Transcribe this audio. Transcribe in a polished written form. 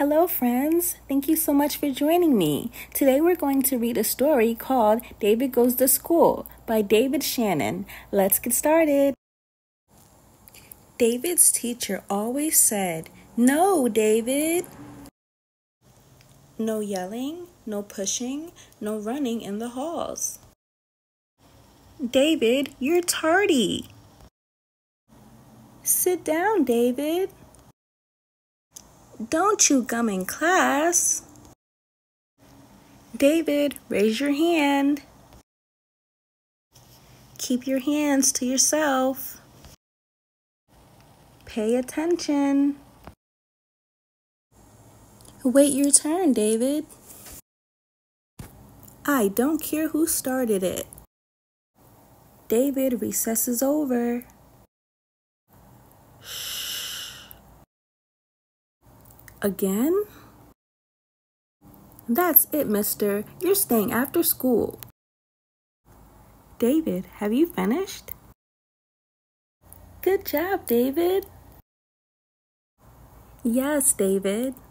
Hello friends, thank you so much for joining me. Today we're going to read a story called David Goes to School by David Shannon. Let's get started. David's teacher always said, "No, David." No yelling, no pushing, no running in the halls. "David, you're tardy." "Sit down, David." "Don't you gum in class." "David, raise your hand." "Keep your hands to yourself." "Pay attention." "Wait your turn, David." "I don't care who started it." "David, recess is over." "Again?" "That's it, mister. You're staying after school." "David, have you finished?" "Good job, David." "Yes, David."